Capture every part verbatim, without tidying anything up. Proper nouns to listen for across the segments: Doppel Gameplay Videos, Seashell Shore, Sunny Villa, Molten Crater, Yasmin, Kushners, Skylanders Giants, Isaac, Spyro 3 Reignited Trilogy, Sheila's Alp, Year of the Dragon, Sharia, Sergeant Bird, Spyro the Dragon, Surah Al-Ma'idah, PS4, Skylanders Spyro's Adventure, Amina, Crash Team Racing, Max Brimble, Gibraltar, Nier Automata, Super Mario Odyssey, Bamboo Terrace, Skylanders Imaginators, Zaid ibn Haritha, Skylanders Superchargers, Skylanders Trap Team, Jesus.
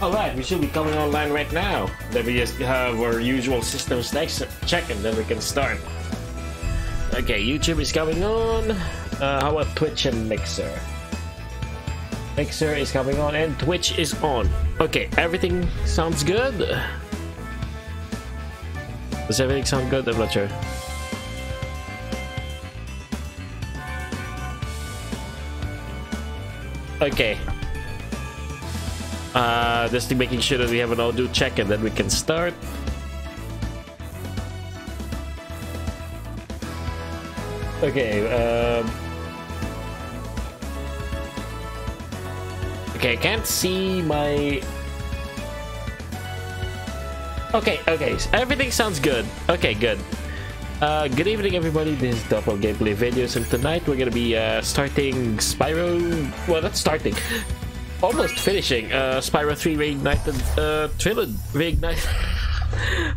Alright, we should be coming online right now. Then we just have our usual systems check and then we can start. Okay, YouTube is coming on. Uh, how about Twitch and Mixer? Mixer is coming on and Twitch is on. Okay, everything sounds good. Does everything sound good? I'm not sure. Okay. Uh, just making sure that we have an audio check and then we can start. Okay, um... okay, I can't see my... Okay, okay, so everything sounds good. Okay, good. Uh, good evening, everybody. This is Doppel Gameplay Videos, and tonight we're gonna be uh, starting Spyro... Well, not starting. Almost finishing uh, Spyro three Reignited uh, Trilogy. Reignited...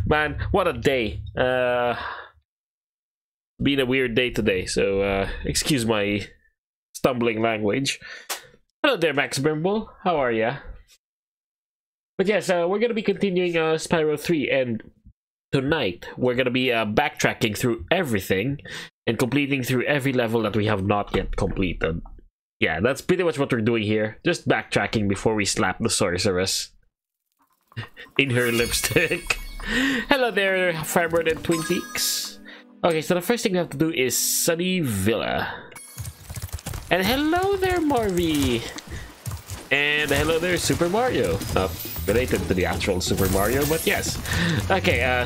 Man, what a day. Uh... Been a weird day today, so uh, excuse my stumbling language. Hello there, Max Brimble. How are ya? But yes, uh, we're gonna be continuing uh, Spyro three, and tonight we're gonna be uh, backtracking through everything and completing through every level that we have not yet completed. Yeah, that's pretty much what we're doing here. Just backtracking before we slap the sorceress in her lipstick. Hello there, Firebird and Twin Peaks. Okay, so the first thing we have to do is Sunny Villa. And hello there, Marvy! And hello there, Super Mario. Not related to the actual Super Mario, but yes. Okay, uh,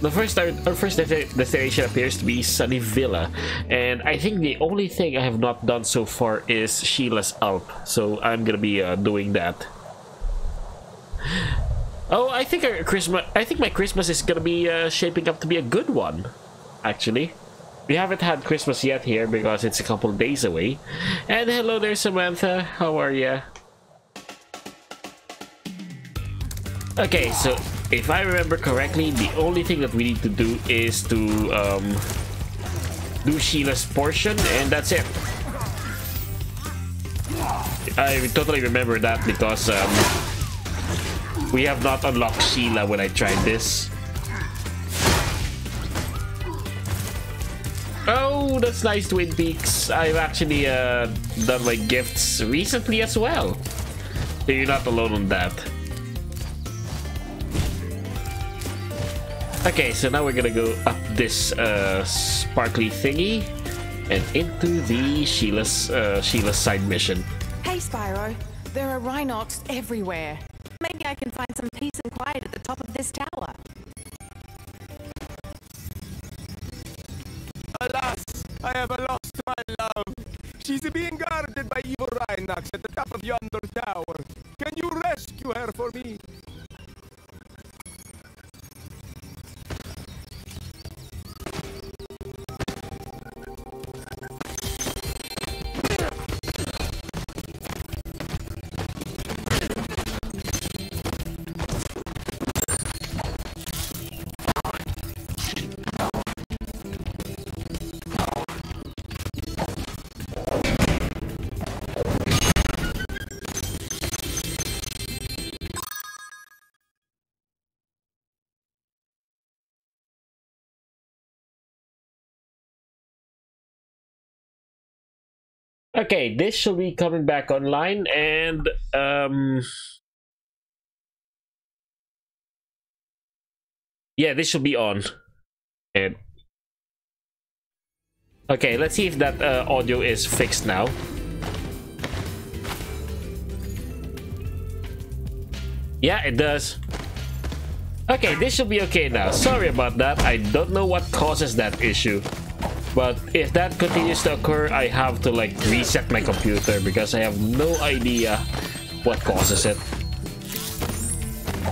the first our, our first destination appears to be Sunny Villa. And I think the only thing I have not done so far is Sheila's Alp. So I'm gonna be uh, doing that. Oh, I think our Christmas. I think my Christmas is gonna be uh, shaping up to be a good one. Actually, we haven't had Christmas yet here because it's a couple days away. And hello there, Samantha. How are ya? Okay, so if I remember correctly, the only thing that we need to do is to um, do Sheila's portion, and that's it. I totally remember that because um, we have not unlocked Sheila when I tried this. Oh, that's nice, Twin Peaks. I've actually uh, done my gifts recently as well. So you're not alone on that. Okay, so now we're gonna go up this uh, sparkly thingy and into the Sheila's uh, Sheila's side mission. Hey, Spyro. There are Rhinox everywhere. Maybe I can find some peace and quiet at the top of this tower. Alas, I have lost my love. She's being guarded by evil Rhinox at the top of yonder tower. Can you rescue her for me? Okay, this should be coming back online, and um, yeah, this should be on. And okay, let's see if that uh, audio is fixed now. Yeah, it does. Okay, this should be okay now. Sorry about that. I don't know what causes that issue. But if that continues to occur, I have to like reset my computer because I have no idea what causes it.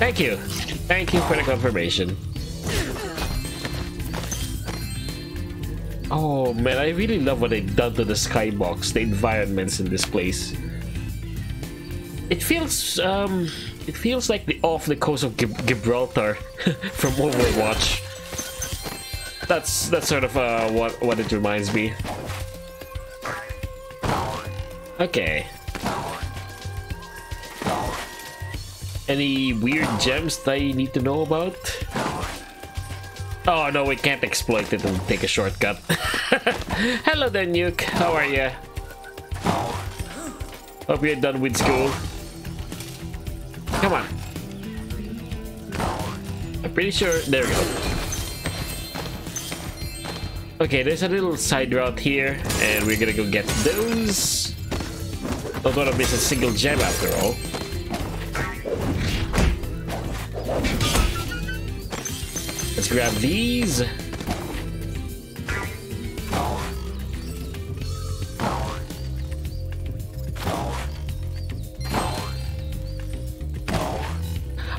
Thank you. Thank you for the confirmation. Oh man, I really love what they've done to the skybox, the environments in this place. It feels um it feels like the off the coast of Gib Gibraltar from Overwatch. That's that's sort of uh, what what it reminds me. Okay. Any weird gems that you need to know about? Oh no, we can't exploit it and take a shortcut. Hello there, Nuke. How are you? Hope you're done with school. Come on. I'm pretty sure. There we go. Okay, there's a little side route here, and we're gonna go get those. Don't wanna miss a single gem after all. Let's grab these. I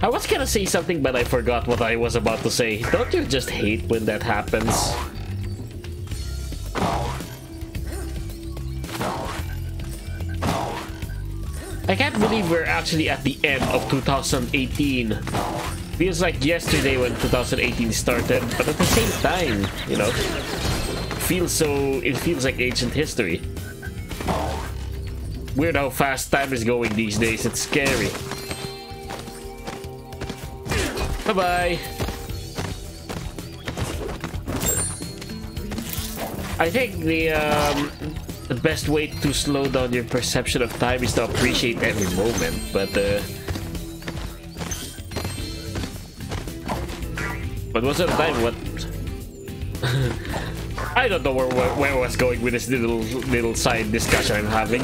was gonna say something, but I forgot what I was about to say. Don't you just hate when that happens? I can't believe we're actually at the end of two thousand eighteen. Feels like yesterday when two thousand eighteen started, but at the same time, you know, feels so, it feels like ancient history. Weird how fast time is going these days, it's scary. Bye-bye. I think the um, the best way to slow down your perception of time is to appreciate every moment, but uh, but most of the time, what? I don't know where, where where I was going with this little little side discussion I'm having.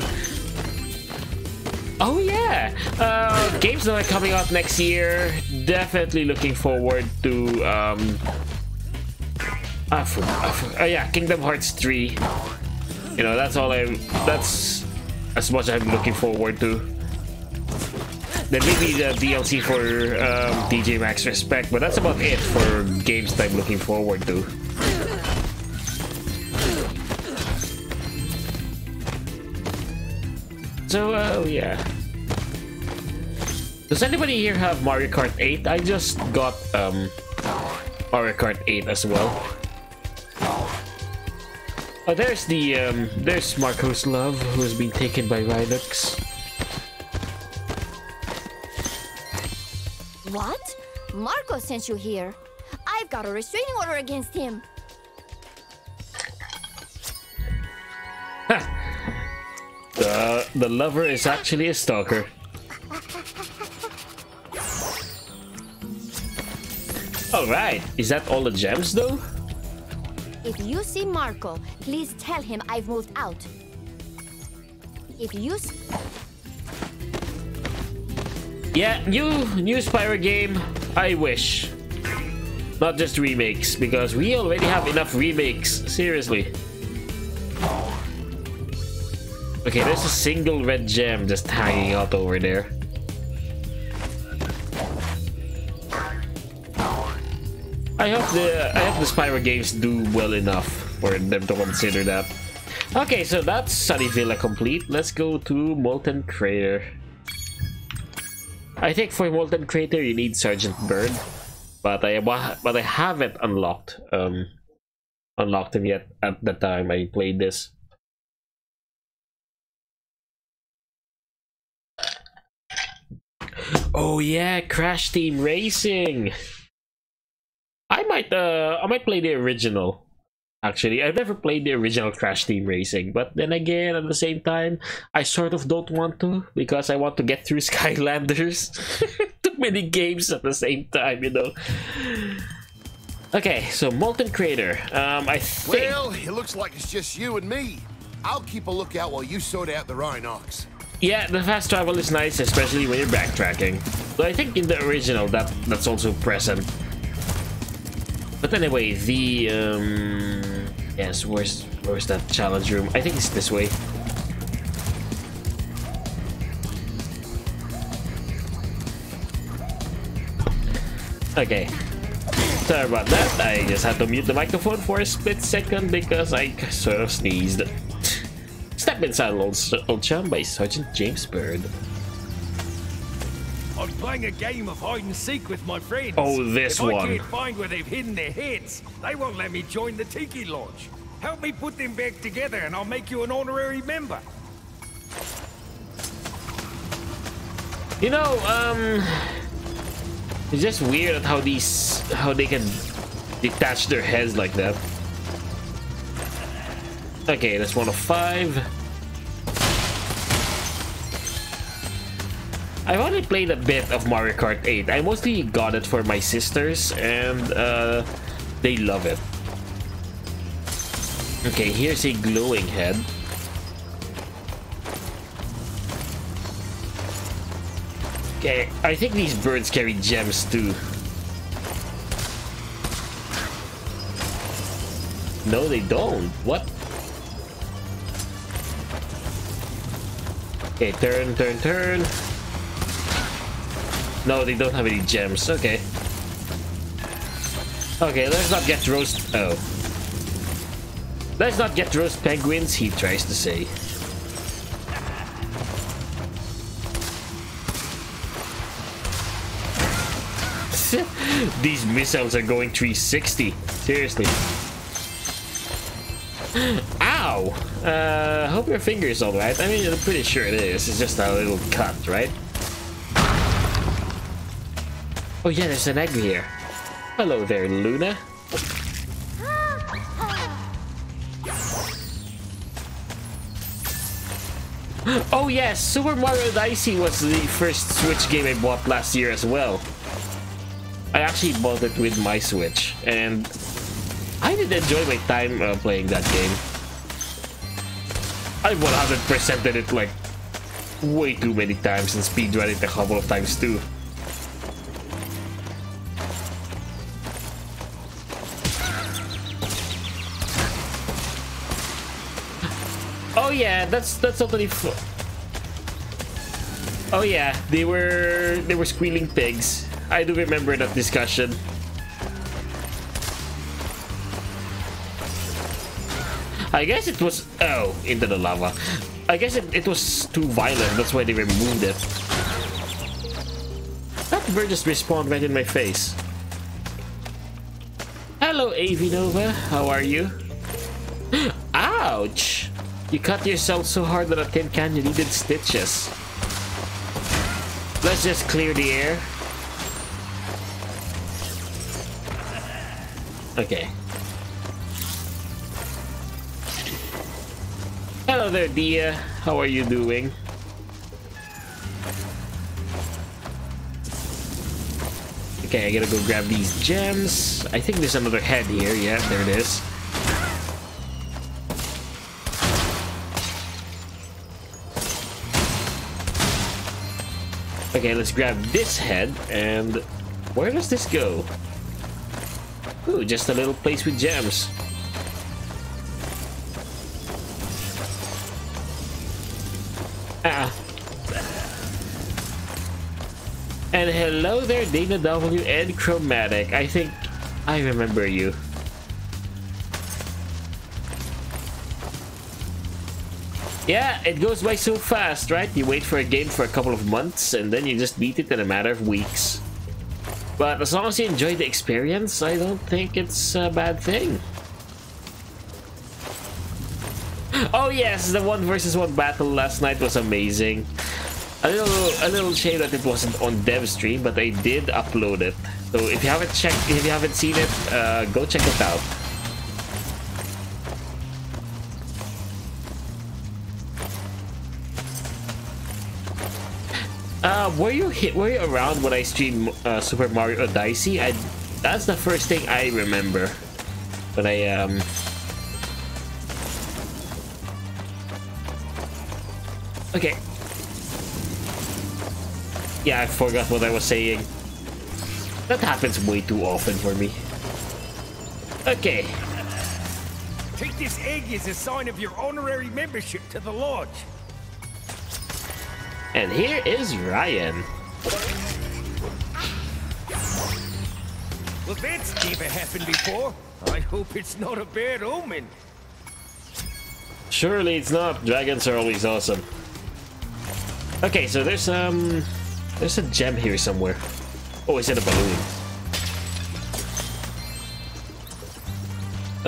Oh yeah, uh, games that are coming out next year. Definitely looking forward to. Um, I forgot, I forgot, oh yeah, Kingdom Hearts three. You know, that's all I. That's as much I'm looking forward to. There may be the D L C for um, D J Max Respect, but that's about it for games that I'm looking forward to. So, uh, oh yeah. Does anybody here have Mario Kart eight? I just got um, Mario Kart eight as well. Oh, there's the um, there's Marco's love, who's been taken by Rylux. What? Marco sent you here. I've got a restraining order against him. Ha! Uh, the lover is actually a stalker. Alright, is that all the gems though? If you see Marco, please tell him I've moved out. If you see... Yeah, new, new Spyro game, I wish. Not just remakes, because we already have enough remakes, seriously. Okay, there's a single red gem just hanging out over there. I hope the I hope the Spyro games do well enough for them to consider that. Okay, so that's Sunny Villa complete. Let's go to Molten Crater. I think for Molten Crater you need Sergeant Bird, but I but I haven't unlocked um unlocked him yet. At the time I played this. Oh yeah, Crash Team Racing. I might uh I might play the original. Actually, I've never played the original Crash Team Racing, but then again, at the same time, I sort of don't want to because I want to get through Skylanders. Too many games at the same time, you know. Okay, so Molten Crater. Um I think Well, it looks like it's just you and me. I'll keep a lookout while you sort out the Rhinox. Yeah, the fast travel is nice, especially when you're backtracking. But I think in the original that that's also present. But anyway, the um yes, where's where's that challenge room? I think it's this way. Okay. Sorry about that. I just had to mute the microphone for a split second because I sort of sneezed. Step Inside Old, old Chum by Sergeant James Bird. I'm playing a game of hide and seek with my friends. Oh, this if one. If I can't find where they've hidden their heads, they won't let me join the Tiki Lodge. Help me put them back together and I'll make you an honorary member. You know, um... It's just weird how these how they can detach their heads like that. Okay, that's one of five. I've only played a bit of Mario Kart eight. I mostly got it for my sisters, and uh, they love it. Okay, here's a glowing head. Okay, I think these birds carry gems too. No, they don't. What? Okay, turn, turn, turn. No, they don't have any gems. Okay. Okay, let's not get roast. Oh. Let's not get roast penguins, he tries to say. These missiles are going three sixty. Seriously. Ow! Uh, hope your finger is alright. I mean, I'm pretty sure it is. It's just a little cut, right? Oh yeah, there's an egg here. Hello there, Luna. Oh yes, Super Mario Odyssey was the first Switch game I bought last year as well. I actually bought it with my Switch, and I did enjoy my time uh, playing that game. I one hundred percented it like way too many times and speedrun it a couple of times too. Oh yeah, that's that's totally f Oh yeah, they were they were squealing pigs. I do remember that discussion. I guess it was oh, into the lava. I guess it, it was too violent, that's why they removed it. That bird just respawned right in my face. Hello A V Nova, how are you? Ouch! You cut yourself so hard on a tin can you needed stitches. Let's just clear the air. Okay. Hello there, Dia. How are you doing? Okay, I gotta go grab these gems. I think there's another head here. Yeah, there it is. Okay, let's grab this head, and where does this go? Ooh, just a little place with gems. Ah. And hello there, Dana W and Chromatic. I think I remember you. Yeah, it goes by so fast, right? You wait for a game for a couple of months, and then you just beat it in a matter of weeks. But as long as you enjoy the experience, I don't think it's a bad thing. Oh yes, the one versus one battle last night was amazing. A little, a little shame that it wasn't on dev stream, but I did upload it. So if you haven't checked, if you haven't seen it, uh, go check it out. Uh, were you hit? Were you around when I streamed uh, Super Mario Odyssey? I, that's the first thing I remember. But I um. Okay. Yeah, I forgot what I was saying. That happens way too often for me. Okay. Take this egg as a sign of your honorary membership to the lodge. And here is Ryan. Well, that's never happened before. I hope it's not a bad omen. Surely it's not. Dragons are always awesome. Okay, so there's um, there's a gem here somewhere. Oh, is it a balloon?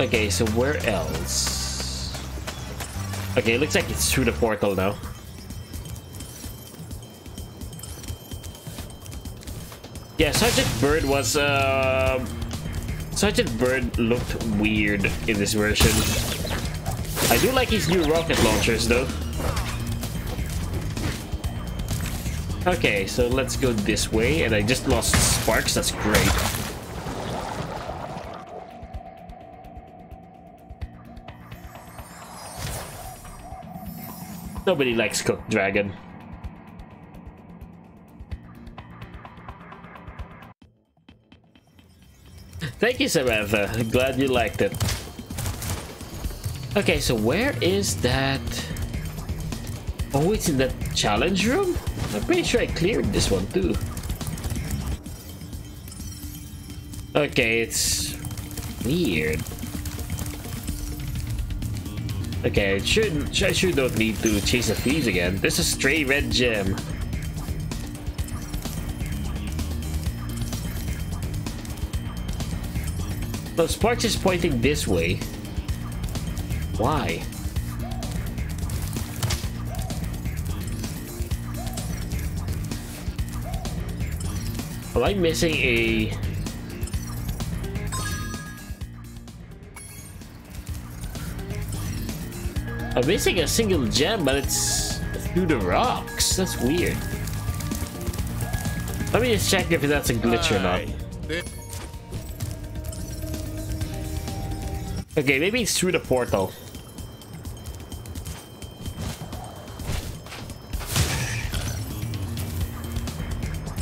Okay, so where else? Okay, it looks like it's through the portal now. Yeah, Sergeant Bird was... Uh, Sergeant Bird looked weird in this version. I do like his new rocket launchers, though. Okay, so let's go this way. And I just lost sparks. That's great. Nobody likes cooked dragon. Thank you, Samantha. I'm glad you liked it. Okay, so where is that? Oh, it's in that challenge room? I'm pretty sure I cleared this one too. Okay, it's weird. Okay, I sure, I sure don't need to chase the thieves again. There's a stray red gem. So sparks is pointing this way. Why? Well, I'm missing a... I'm missing a single gem, but it's through the rocks. That's weird. Let me just check if that's a glitch or not. Okay, maybe it's through the portal.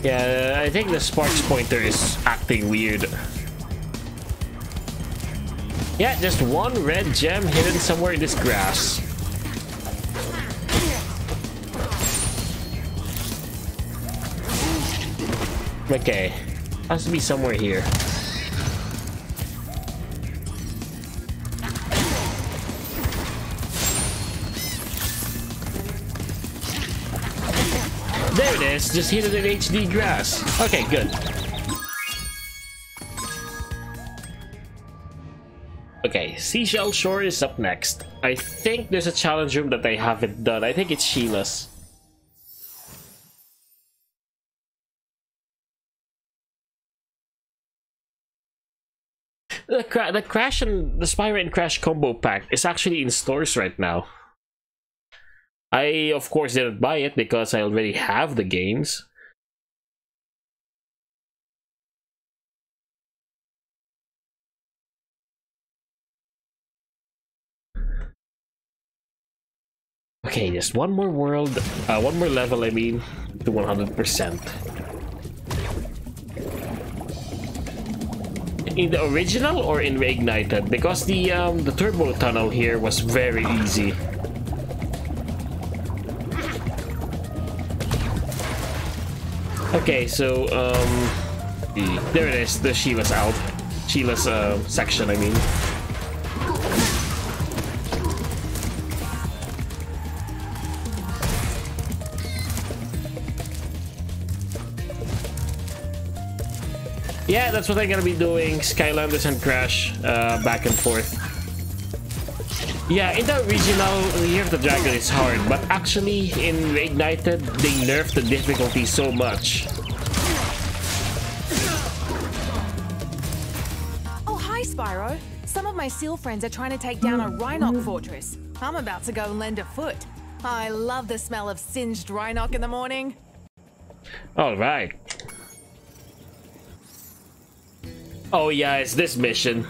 Yeah, I think the sparks pointer is acting weird. Yeah, just one red gem hidden somewhere in this grass. Okay, has to be somewhere here. There it is, just hidden in H D grass. Okay, good. Okay, Seashell Shore is up next. I think there's a challenge room that I haven't done. I think it's Sheila's. The, cra the Crash and the Spyro and Crash combo pack is actually in stores right now. I, of course, didn't buy it because I already have the games. Okay, just one more world, uh, one more level, I mean, to one hundred percent. In the original or in Reignited? Because the, um, the turbo tunnel here was very easy. Okay, so, um, there it is, the Sheila's Alp. Sheila's, uh, section, I mean. Yeah, that's what I'm gonna be doing, Skylanders and Crash, uh, back and forth. Yeah, in the original, Year of the Dragon is hard, but actually in Reignited, they nerfed the difficulty so much. Oh, hi Spyro. Some of my seal friends are trying to take down a Rhinoc fortress. I'm about to go lend a foot. I love the smell of singed Rhinoc in the morning. Alright. Oh yeah, it's this mission.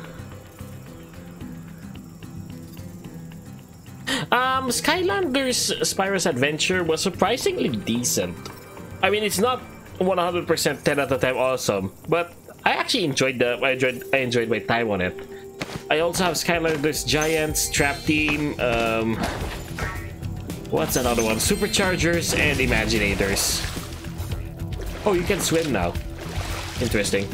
Um, Skylanders Spyro's Adventure was surprisingly decent. I mean, it's not one hundred percent ten out of ten awesome, but I actually enjoyed the I enjoyed I enjoyed my time on it. I also have Skylanders Giants, Trap Team, um, what's another one? Superchargers and Imaginators. Oh, you can swim now. Interesting.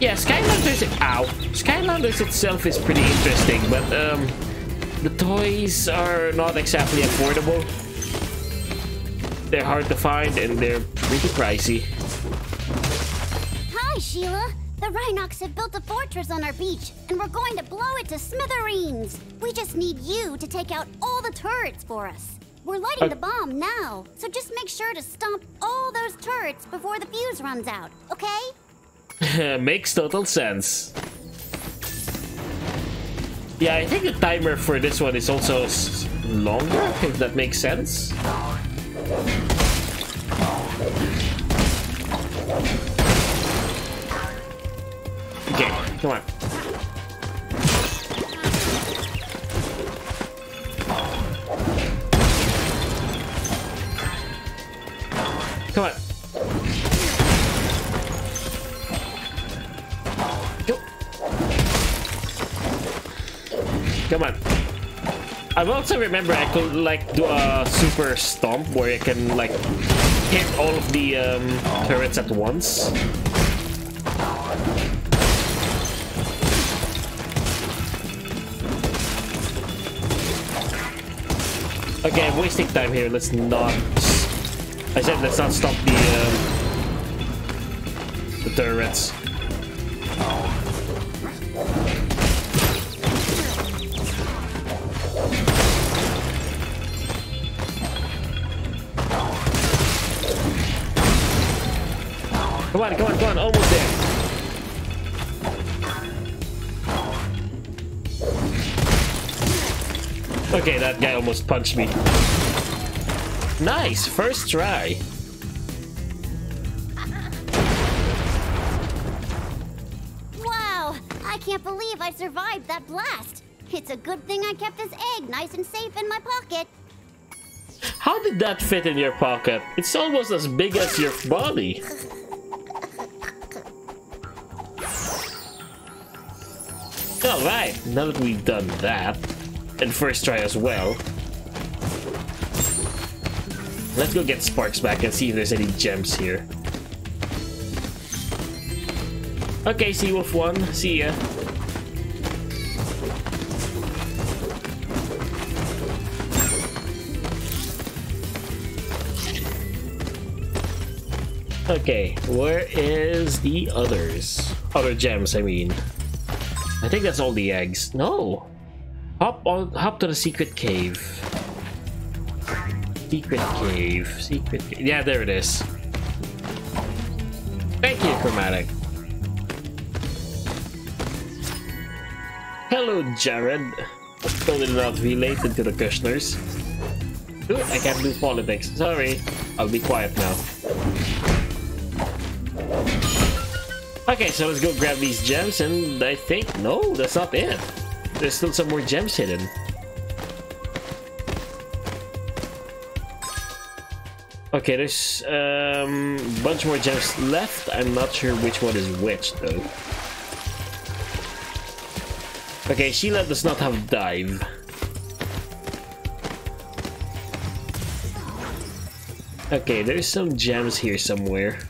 Yeah, Skylanders, ow. Skylanders itself is pretty interesting, but um, the toys are not exactly affordable. They're hard to find and they're pretty pricey. Hi, Sheila. The Rhinocs have built a fortress on our beach, and we're going to blow it to smithereens. We just need you to take out all the turrets for us. We're lighting uh, the bomb now, so just make sure to stomp all those turrets before the fuse runs out, okay? Makes total sense. Yeah, I think the timer for this one is also s longer, if that makes sense. Okay, come on. Come on. Go. Come on. I also remember I could like do a super stomp where you can like hit all of the um, turrets at once. Okay, I'm wasting time here. Let's not. I said let's not stop the uh, the turrets. Come on, come on, come on! Almost there. Okay, that guy almost punched me. Nice! First try! Wow! I can't believe I survived that blast! It's a good thing I kept this egg nice and safe in my pocket! How did that fit in your pocket? It's almost as big as your body! Alright, now that we've done that, and first try as well, let's go get Sparks back and see if there's any gems here. Okay, Sea Wolf one, see ya. Okay, where is the others? Other gems, I mean. I think that's all the eggs. No! Hop on, hop to the secret cave. Secret cave, secret cave. Yeah, there it is. Thank you, Chromatic. Hello, Jared. Totally not related to the Kushners. Ooh, I can't do politics. Sorry. I'll be quiet now. Okay, so let's go grab these gems and I think... No, that's not it. There's still some more gems hidden. Okay, there's a um, bunch more gems left. I'm not sure which one is which, though. Okay, Sheila does not have dive. Okay, there's some gems here somewhere.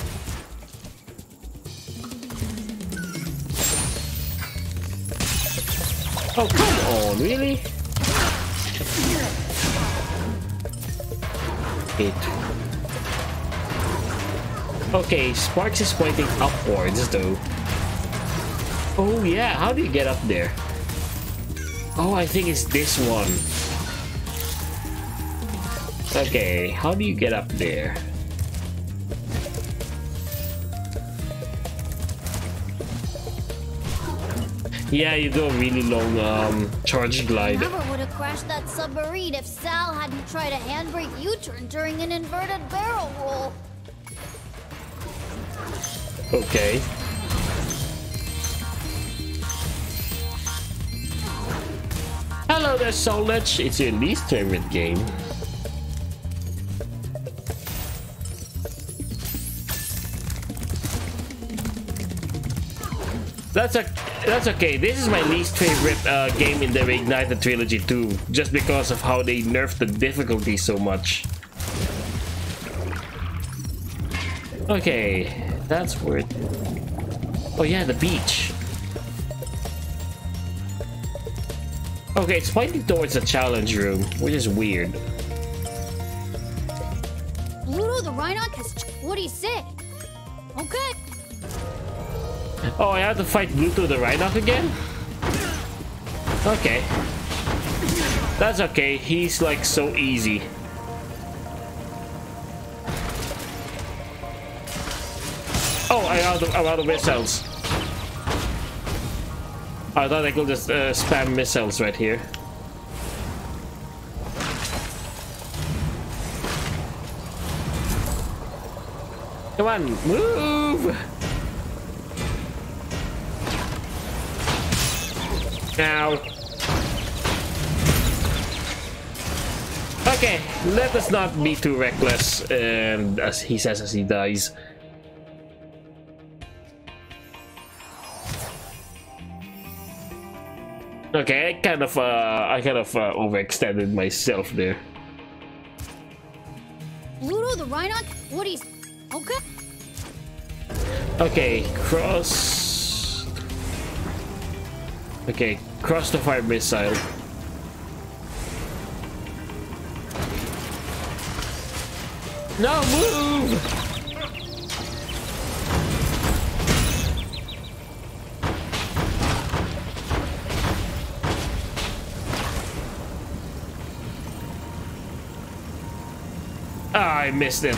Oh, come on, really? It. Okay, Sparks is pointing upwards, though. Oh, yeah, how do you get up there? Oh, I think it's this one. Okay, how do you get up there? Yeah, you do a really long um, charge glide. Never would have crashed that submarine if Sal hadn't tried a handbrake U-turn during an inverted barrel roll. Okay. Hello there, Soulitch. It's your least favorite game. That's a that's okay. This is my least favorite uh, game in the Reignited Trilogy too, just because of how they nerfed the difficulty so much. Okay, that's weird. Oh yeah, the beach. Okay, it's pointing towards the challenge room, which is weird. Ludo the Rhinoc has twenty-six. Okay. Oh, I have to fight Bluetooth the Rhinoc again? Okay. That's okay, he's like so easy. Oh, I out of, I'm out of missiles. I thought I could just uh, spam missiles right here. Come on, move! Now. Okay, let us not be too reckless, um, as he says as he dies. Okay, I kind of, uh, I kind of uh, overextended myself there. Ludo the Rhinoc, Woody's, okay. Okay, cross. Okay, cross the fire missile. No, move! I missed it.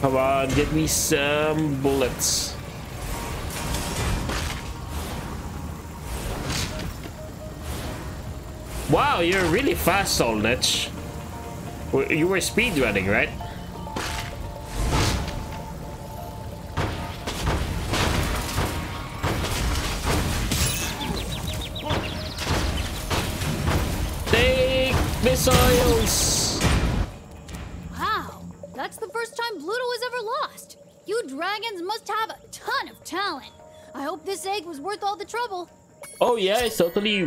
Come on, get me some bullets. Wow, you're really fast, Solnitch. You were speedrunning, right? Missiles! Wow, that's the first time Bluto has ever lost. You dragons must have a ton of talent. I hope this egg was worth all the trouble. Oh yeah, it's totally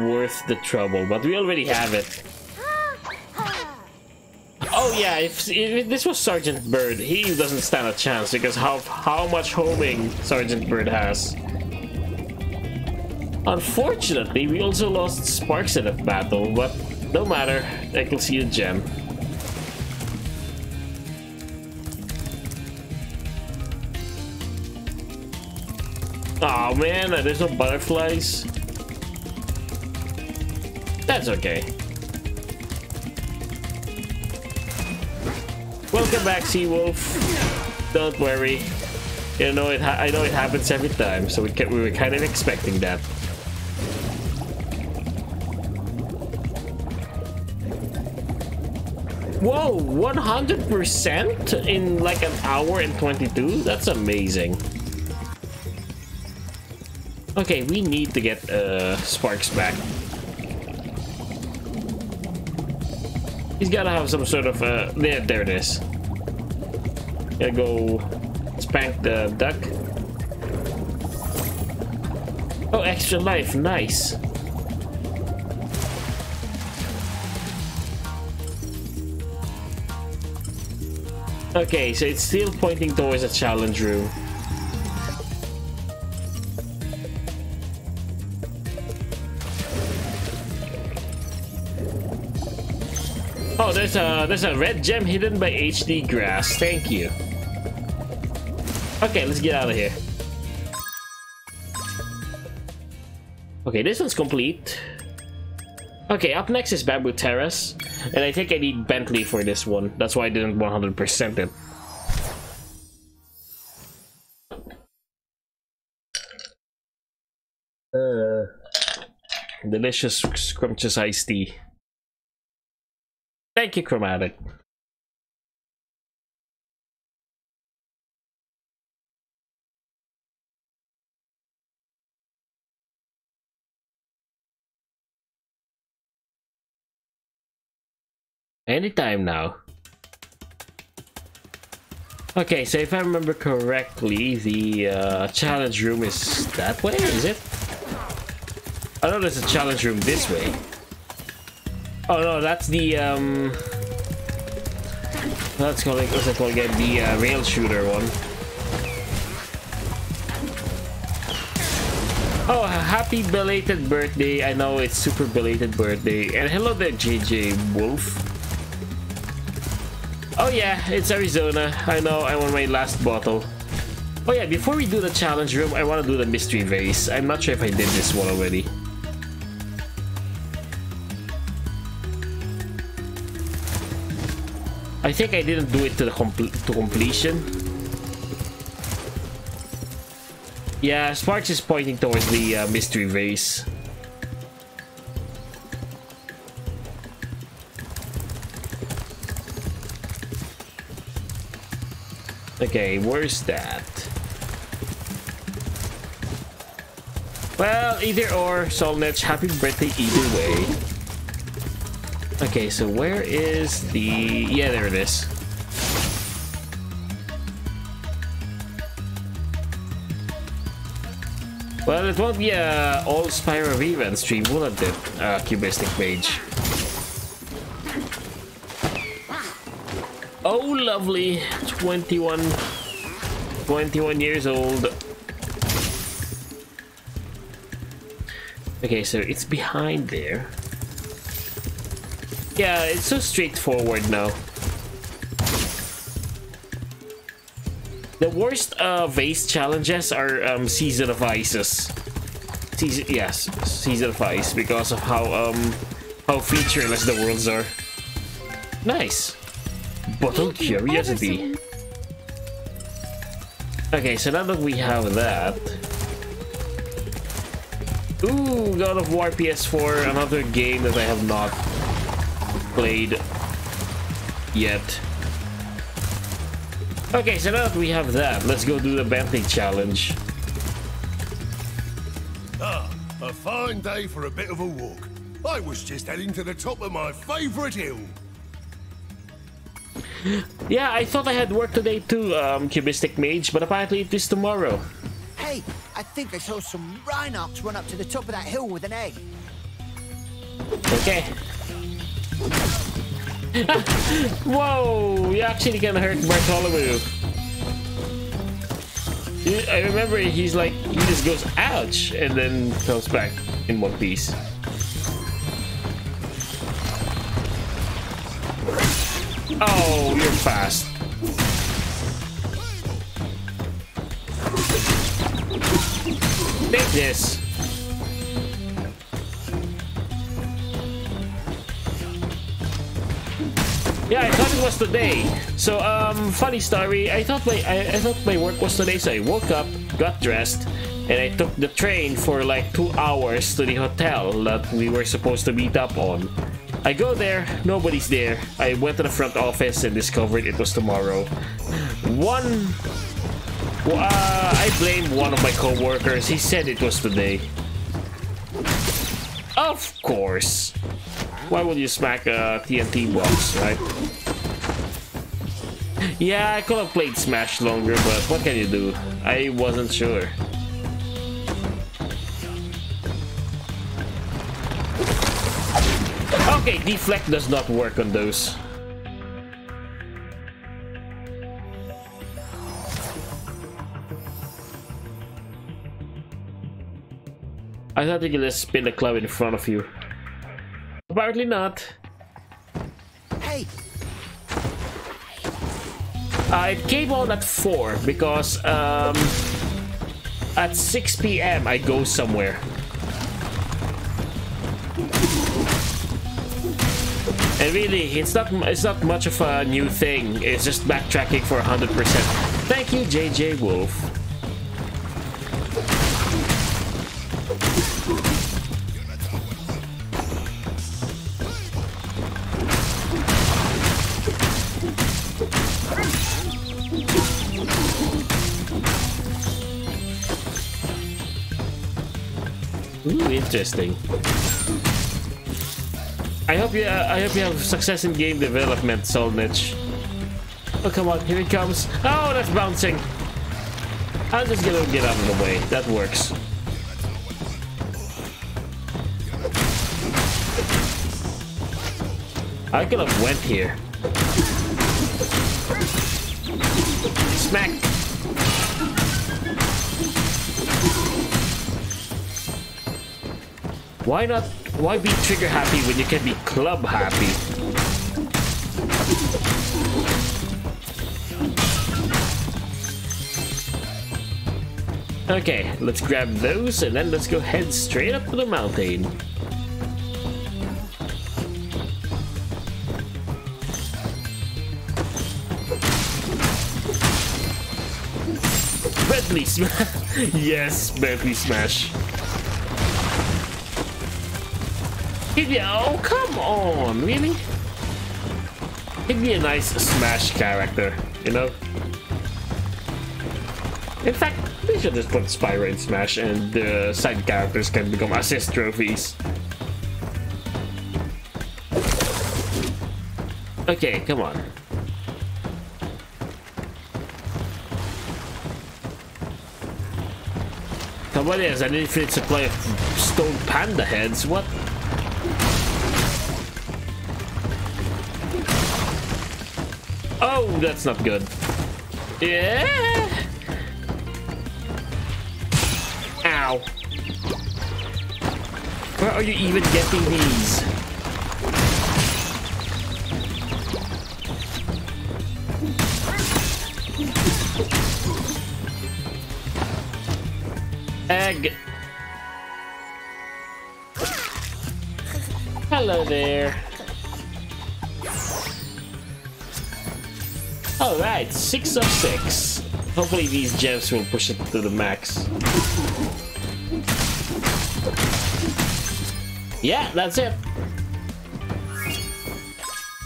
worth the trouble, but we already have it. Oh yeah, if, if this was Sergeant Bird, he doesn't stand a chance because how how much homing Sergeant Bird has. Unfortunately, we also lost Sparks in that battle, but no matter, I can see a gem. Oh man, there's no butterflies. That's okay. Welcome back, Seawolf. Don't worry. You know it. Ha I know it happens every time, so we can we were kind of expecting that. Whoa, one hundred percent in like an hour and twenty-two? That's amazing. Okay, we need to get uh, Sparks back. He's gotta have some sort of... Uh, there, there it is. Gotta go spank the duck. Oh, extra life, nice. Okay, so it's still pointing towards a challenge room. Oh, there's a there's a red gem hidden by H D grass. Thank you. Okay, let's get out of here. Okay, this one's complete. Okay, up next is Bamboo Terrace, and I think I need Bentley for this one. That's why I didn't one hundred percent it. Uh, delicious scrumptious iced tea. Thank you, Chromatic. Anytime now. Okay, so if I remember correctly, the uh, challenge room is that way, is it? I know there's a challenge room this way. Oh no, that's the um, that's called what's it called again? The uh, rail shooter one. Oh, happy belated birthday! I know it's super belated birthday, and hello there, J J Wolf. Oh yeah, it's Arizona. I know, I want my last bottle. Oh yeah, before we do the challenge room, I want to do the mystery vase. I'm not sure if I did this one already. I think I didn't do it to the compl to completion. Yeah, Sparks is pointing towards the uh, mystery vase. Okay, where's that? Well, either or, Solnech, happy birthday either way. Okay, so where is the... yeah, there it is. Well, it won't be a old Spyro rerun stream, will it, the uh, Cubistic Mage? Oh, lovely. twenty-one, twenty-one years old. Okay, so it's behind there. Yeah, it's so straightforward now. The worst uh, vase challenges are um, Season of Ices. Season, yes, Season of Ice, because of how um how featureless the worlds are. Nice. Bottle Curiosity. Okay, so now that we have that. Ooh, God of War P S four, another game that I have not played yet. Okay, so now that we have that, let's go do the Bentley challenge. Ah, a fine day for a bit of a walk. I was just heading to the top of my favorite hill. Yeah, I thought I had work today too, um, Cubistic Mage, but apparently it is tomorrow. Hey, I think I saw some Rhinox run up to the top of that hill with an egg. Okay. Whoa, you actually can hurt Bartholomew. I remember he's like, he just goes, ouch, and then comes back in one piece. Oh, you're fast. Take this. Yeah, I thought it was today. So, um, funny story. I thought my I, I thought my work was today, so I woke up, got dressed, and I took the train for like two hours to the hotel that we were supposed to meet up on. I go there, nobody's there. I went to the front office and discovered it was tomorrow. One, uh, I blame one of my co-workers. He said it was today. Of course. Why would you smack a T N T box, right? Yeah, I could have played Smash longer, but what can you do? I wasn't sure. Okay, deflect does not work on those. I thought you could just spin the club in front of you. Apparently not. Hey. Uh, it came on at four because um, at six P M I go somewhere. And really, it's not it's not much of a new thing. It's just backtracking for one hundred percent. Thank you, J J Wolf. Ooh, interesting. I hope you, uh, I hope you have success in game development, Solnich. Oh, come on, here it comes. Oh, that's bouncing. I'm just gonna get out of the way. That works. I could have went here. Smack. Why not? Why be trigger happy when you can be club happy? Okay, let's grab those and then let's go head straight up to the mountain. Bentley Smash! Yes, Bentley Smash. Hit me, oh, come on, really? Hit me a nice Smash character, you know? In fact, we should just put Spyro in Smash and the uh, side characters can become assist trophies. Okay, come on. Somebody has an infinite supply of stone panda heads, what? Oh, that's not good. Yeah! Ow. Where are you even getting these? Egg. Hello there. Alright, six of six. Hopefully these gems will push it to the max. Yeah, that's it.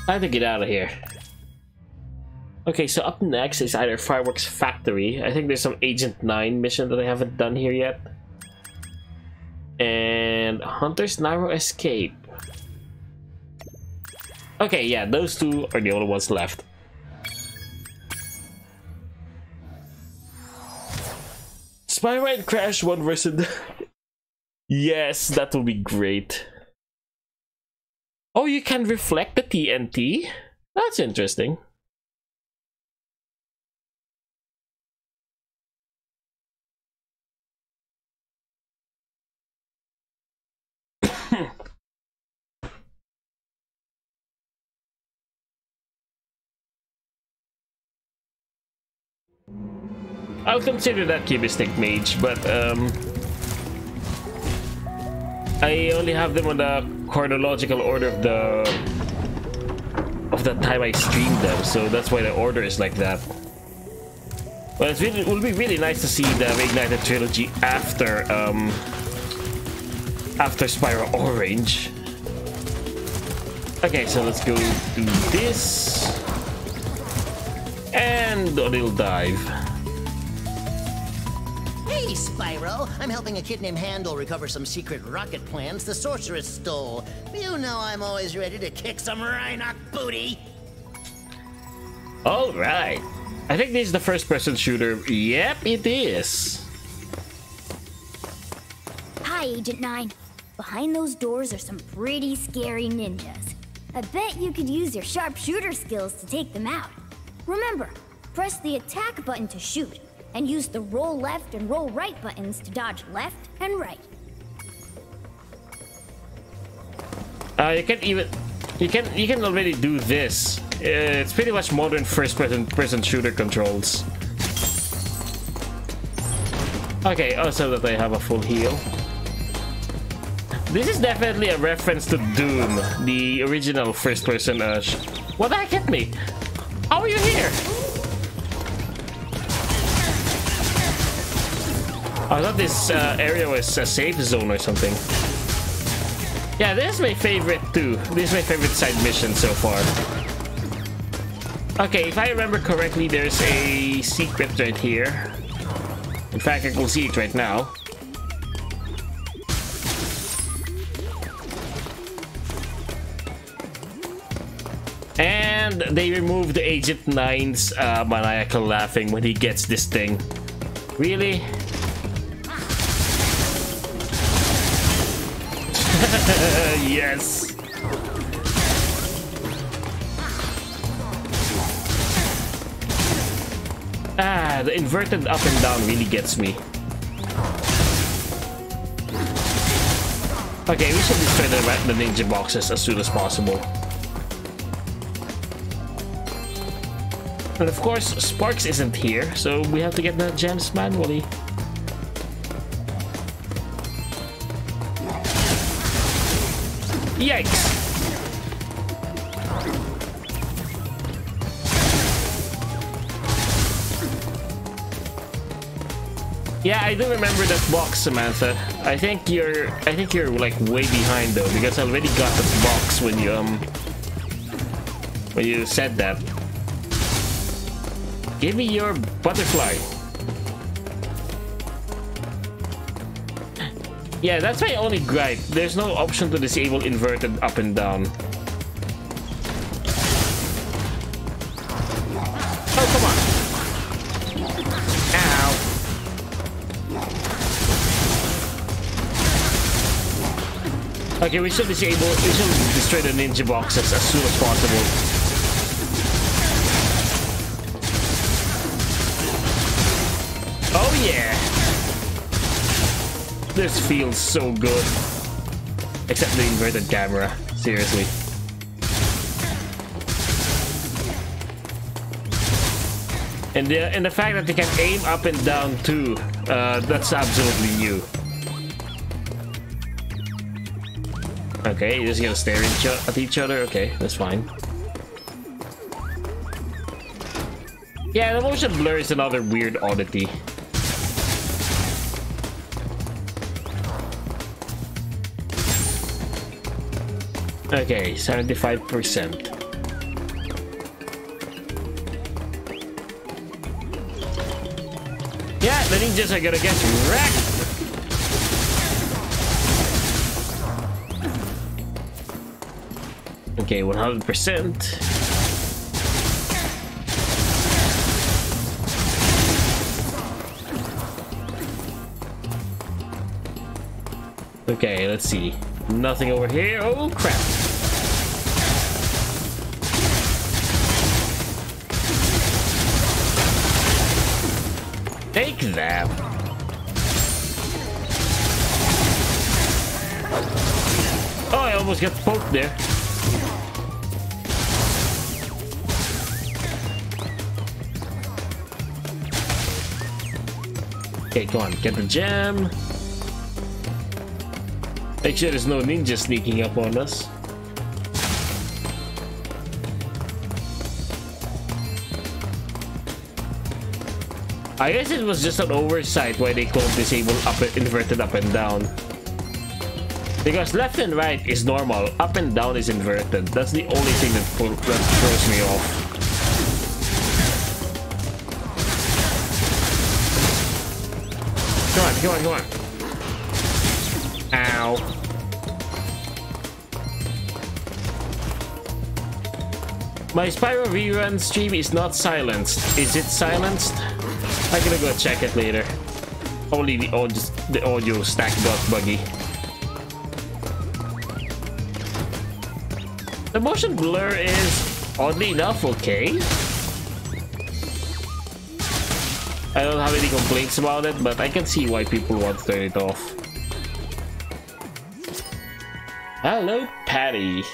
I have to get out of here. Okay, so up next is either Fireworks Factory. I think there's some Agent nine mission that I haven't done here yet. And Hunter's Narrow Escape. Okay, yeah, those two are the only ones left. Spyro and Crash one versus... Yes, that will be great. Oh, you can reflect the T N T? That's interesting. I'll consider that Cubistic Mage, but um, I only have them on the chronological order of the of the time I streamed them, so that's why the order is like that. Well, it's really, it would be really nice to see the Reignited Trilogy after um, after Spyro Orange. Okay, so let's go do this and a little dive. Hey, Spyro! I'm helping a kid named Handel recover some secret rocket plans the sorceress stole. You know I'm always ready to kick some Rhinoc booty! Alright. I think this is the first-person shooter. Yep, it is. Hi, Agent nine. Behind those doors are some pretty scary ninjas. I bet you could use your sharpshooter skills to take them out. Remember, press the attack button to shoot. And use the roll left and roll right buttons to dodge left and right. Uh, you can even you can you can already do this. Uh, it's pretty much modern first-person person shooter controls. Okay, also that I have a full heal. This is definitely a reference to Doom, the original first-person. Uh, sh what the heck hit me? How are you here? I thought this uh, area was a safe zone or something. Yeah, this is my favorite too. This is my favorite side mission so far. Okay, if I remember correctly, there's a secret right here. In fact, I can see it right now. And they removed Agent nine's uh, maniacal laughing when he gets this thing. Really? Yes. Ah, the inverted up and down really gets me. Okay, we should destroy the, the ninja boxes as soon as possible. And of course, Sparks isn't here, so we have to get the gems manually. Yikes! Yeah, I do remember that box, Samantha. I think you're, I think you're like way behind though, because I already got the box when you um, when you said that. Give me your butterfly. Yeah, that's my only gripe. There's no option to disable inverted up and down. Oh, come on. Ow. Okay, we should disable, we should destroy the ninja boxes as soon as possible. Oh yeah! This feels so good. Except the inverted camera. Seriously. And the, and the fact that they can aim up and down too. Uh, that's absolutely new. Okay, you're just gonna stare each at each other? Okay, that's fine. Yeah, the motion blur is another weird oddity. Okay, seventy-five percent. Yeah, the ninjas are gonna get wrecked! Okay, one hundred percent. Okay, let's see. Nothing over here. Oh, crap. Take that. Oh, I almost got poked there. Okay, come on. Get the gem. Make sure there's no ninja sneaking up on us. I guess it was just an oversight why they called disable up and inverted up and down. Because left and right is normal, up and down is inverted. That's the only thing that, pull, that throws me off. Come on, come on, come on. Ow. My Spyro rerun stream is not silenced. Is it silenced? I'm gonna go check it later. Only the audio, the audio stack got buggy. The motion blur is oddly enough okay. I don't have any complaints about it, but I can see why people want to turn it off. Hello, Patty.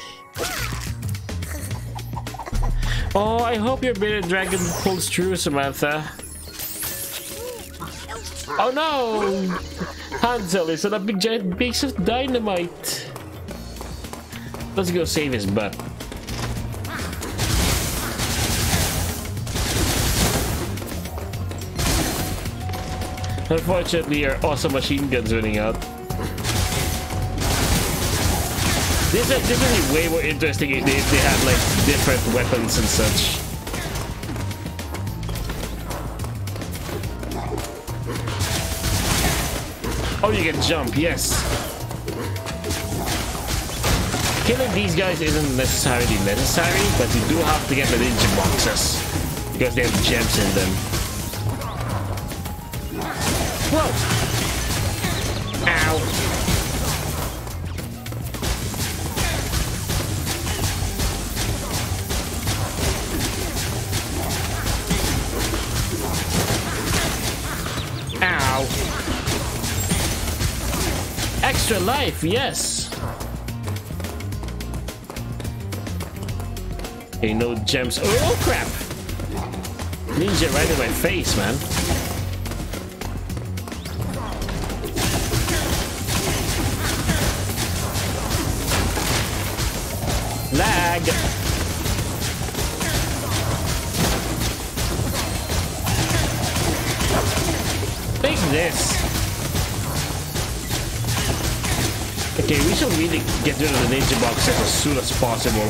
Oh, I hope your bearded dragon pulls through, Samantha. Oh no! Hansel is on a big giant piece of dynamite. Let's go save his butt. Unfortunately, our awesome machine gun's running out. This is, this would be way more interesting if they, if they had like different weapons and such. Oh, you can jump, yes. Killing these guys isn't necessarily necessary, but you do have to get the ninja boxes because they have gems in them. Whoa! Ow! Extra life, yes. Okay, no gems. Oh crap! Ninja right in my face, man. Lag. Big to this. Okay, we should really get rid of the ninja box as soon as possible.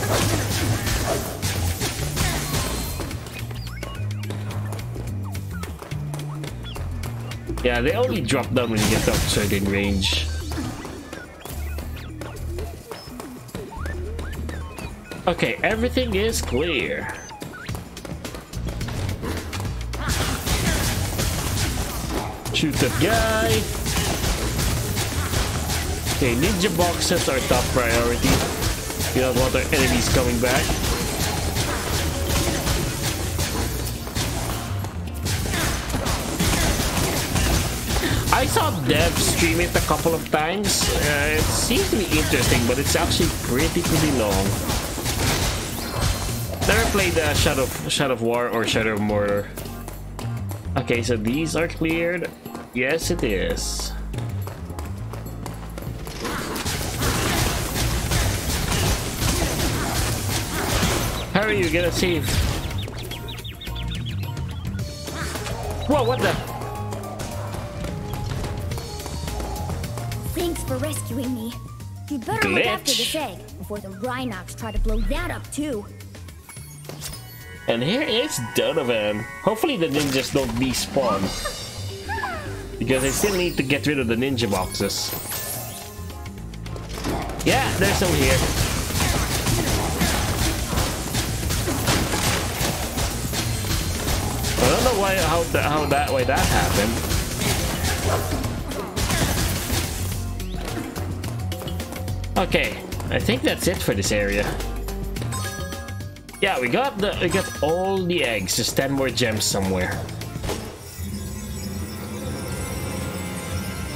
Yeah, they only drop down when you get up certain range. Okay, everything is clear. Shoot that guy. Okay, ninja boxes are top priority. We don't want our enemies coming back. I saw Dev stream it a couple of times. Uh, it seems to be interesting, but it's actually pretty, pretty long. Never played uh, Shadow of, Shadow of War or Shadow of Mordor. Okay, so these are cleared. Yes, it is. How are you gonna save? Whoa, what the? Thanks for rescuing me. You'd better Glitch. Look after this egg before the Rhinox try to blow that up too. And here is Donovan. Hopefully the ninjas don't despawn, because I still need to get rid of the ninja boxes. Yeah, there's some here. I don't know why how, the, how that way that happened. Okay, I think that's it for this area. Yeah, we got the we got all the eggs. Just ten more gems somewhere.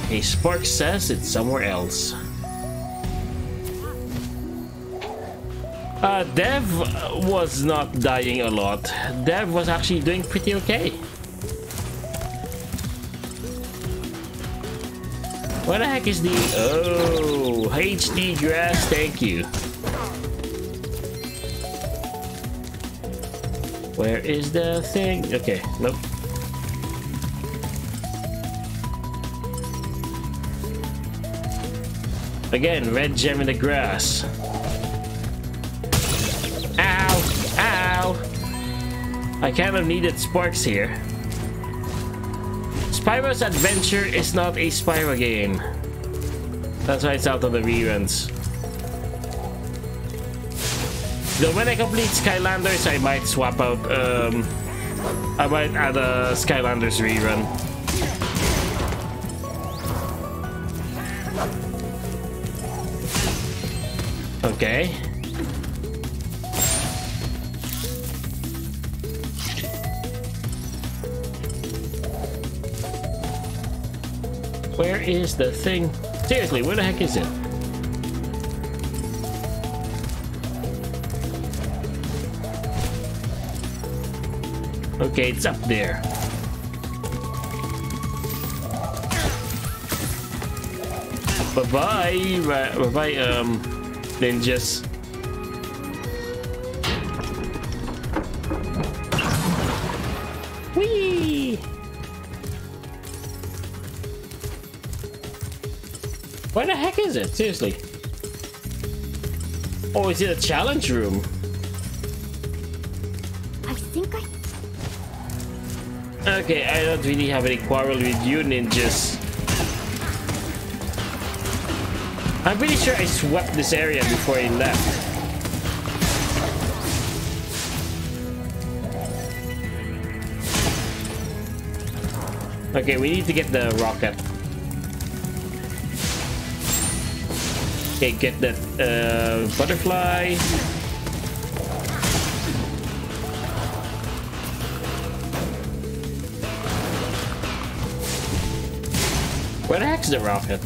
Hey, Spark says it's somewhere else. Uh, Dev was not dying a lot. Dev was actually doing pretty okay. What the heck is the oh H D grass? Thank you. Where is the thing? Okay, nope. Again, red gem in the grass. Ow! Ow! I kind of needed sparks here. Spyro's Adventure is not a Spyro game. That's why it's out on the reruns. So when I complete Skylanders, I might swap out, um, I might add a Skylanders rerun. Okay. Where is the thing? Seriously, where the heck is it? Okay, it's up there. Bye-bye, bye-bye, um, ninjas. Whee! Where the heck is it? Seriously. Oh, is it a challenge room? Okay, I don't really have any quarrel with you ninjas. I'm pretty sure I swept this area before I left. Okay, we need to get the rocket. Okay, get that uh, butterfly. Where the heck's the rocket?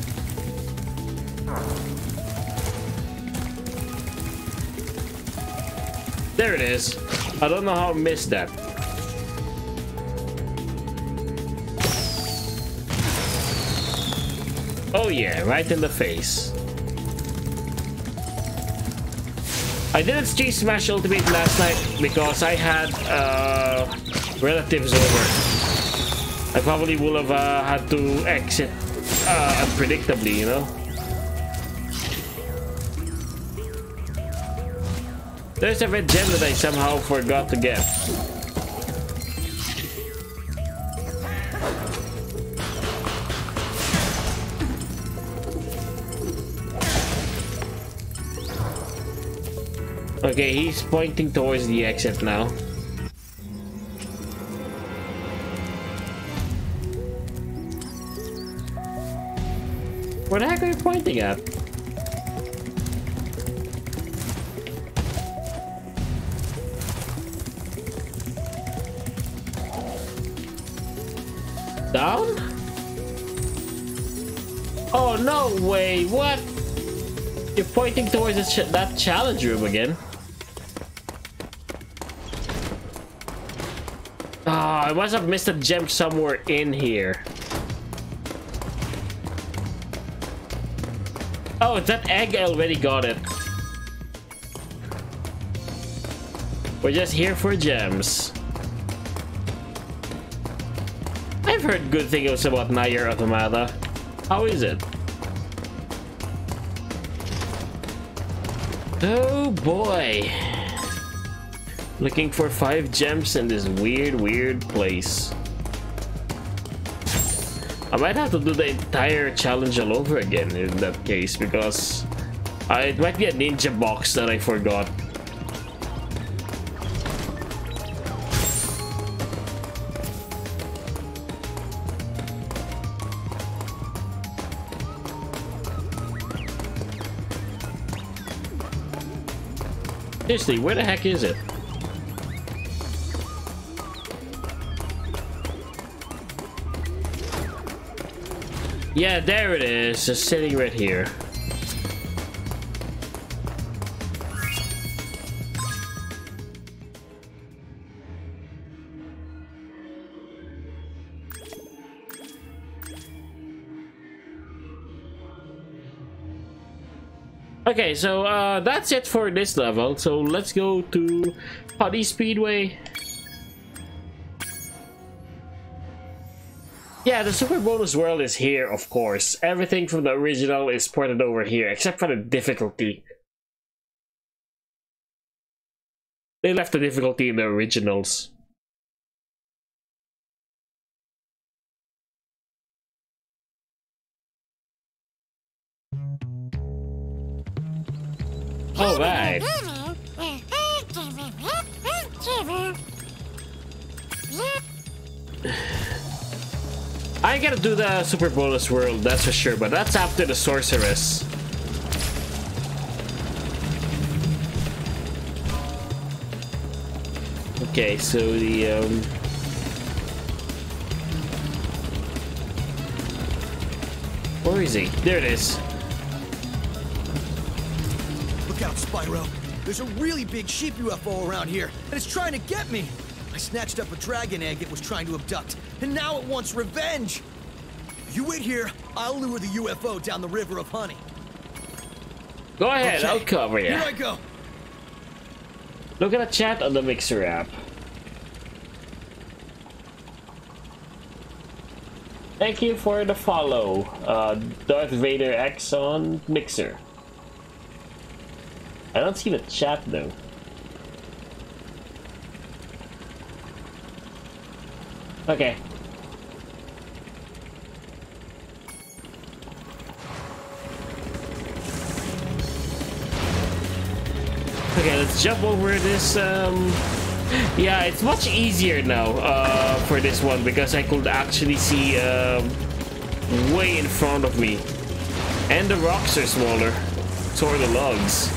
There it is. I don't know how I missed that. Oh yeah, right in the face. I didn't stream Smash Ultimate last night because I had uh, relatives over. I probably would have uh, had to exit uh, unpredictably, you know? There's a red gem that I somehow forgot to get. Okay, he's pointing towards the exit now. What the heck are you pointing at? Down? Oh, no way, what? You're pointing towards ch that challenge room again. Ah, oh, I must have missed a gem somewhere in here. Oh, it's that egg. I already got it. We're just here for gems. I've heard good things about Nier Automata. How is it? Oh boy. Looking for five gems in this weird, weird place. I might have to do the entire challenge all over again in that case, because uh, it might be a ninja box that I forgot. Seriously, where the heck is it? Yeah, there it is, just sitting right here. Okay, so uh, that's it for this level, so let's go to Putty Speedway. Yeah, the Super Bonus World is here, of course. Everything from the original is ported over here, except for the difficulty. They left the difficulty in the originals. All right. I gotta do the Super Bonus World, that's for sure, but that's after the Sorceress. Okay, so the um where is he? There it is. Look out, Spyro. There's a really big sheep U F O around here, and it's trying to get me. I snatched up a dragon egg it was trying to abduct, and now it wants revenge. You wait here, I'll lure the U F O down the river of honey. Go ahead, okay. I'll cover you. Here I go. Look at the chat on the Mixer app. Thank you for the follow, uh, Darth Vader X on Mixer. I don't see the chat though. Okay. Okay, let's jump over this. Um... Yeah, it's much easier now uh, for this one because I could actually see um, way in front of me. And the rocks are smaller, so are the logs.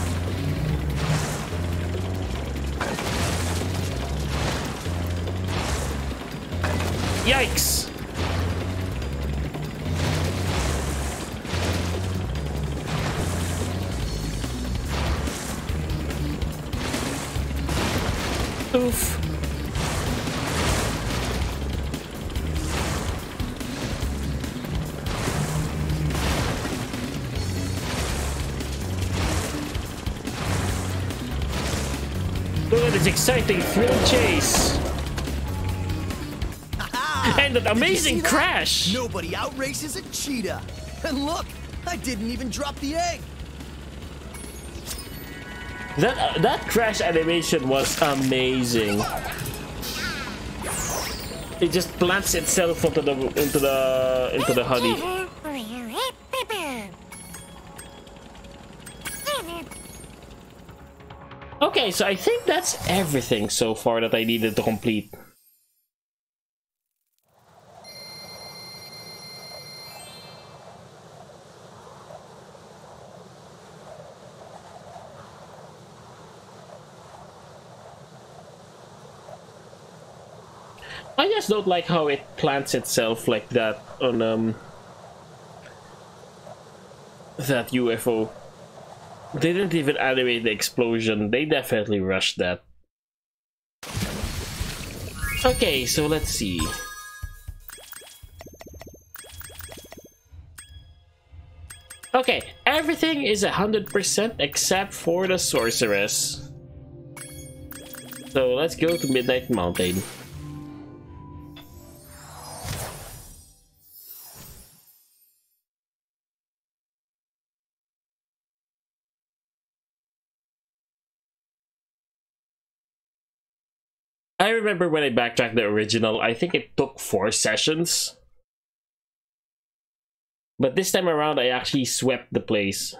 Yikes! Oof. Look at this exciting thrill chase! and an amazing Crash. Nobody outraces a cheetah. And look, I didn't even drop the egg. That uh, that Crash animation was amazing. It just plants itself into the into the into the honey. Okay, so I think that's everything so far that I needed to complete. I just don't like how it plants itself like that on um that U F O. They didn't even animate the explosion. They definitely rushed that. Okay, so let's see. Okay, everything is one hundred percent except for the sorceress. So let's go to Midnight Mountain. I remember when I backtracked the original, I think it took four sessions. But this time around, I actually swept the place.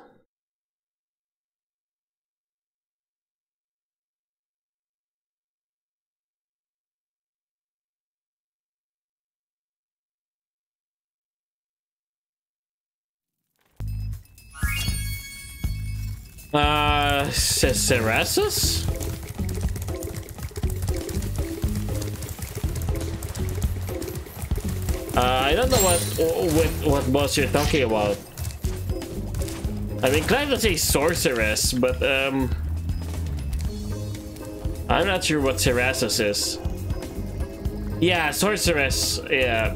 Uh, Cerasus? Uh, I don't know what, what what boss you're talking about. I'm inclined to say sorceress, but um, I'm not sure what Cerasus is. Yeah, sorceress. Yeah,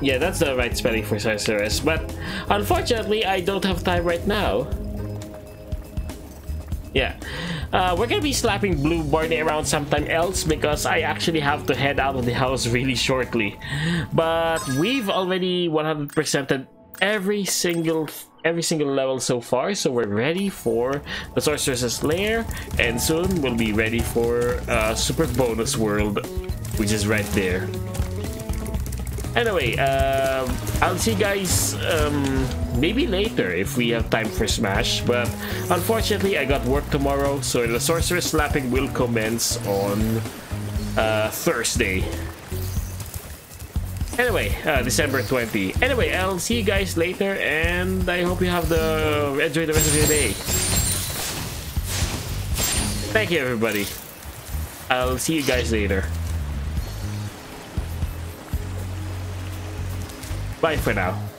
yeah, that's the right spelling for sorceress. But unfortunately, I don't have time right now. Yeah, uh, we're gonna be slapping Blue Barney around sometime else because I actually have to head out of the house really shortly. But we've already one hundred percented every single every single level so far, so we're ready for the Sorceress's Lair, and soon we'll be ready for uh, Super Bonus World, which is right there. Anyway, uh, I'll see you guys um, maybe later if we have time for Smash, but unfortunately I got work tomorrow, so the sorceress slapping will commence on uh, Thursday. Anyway, uh, December twentieth. Anyway, I'll see you guys later, and I hope you have the enjoy the rest of your day. Thank you, everybody. I'll see you guys later. Bye for now.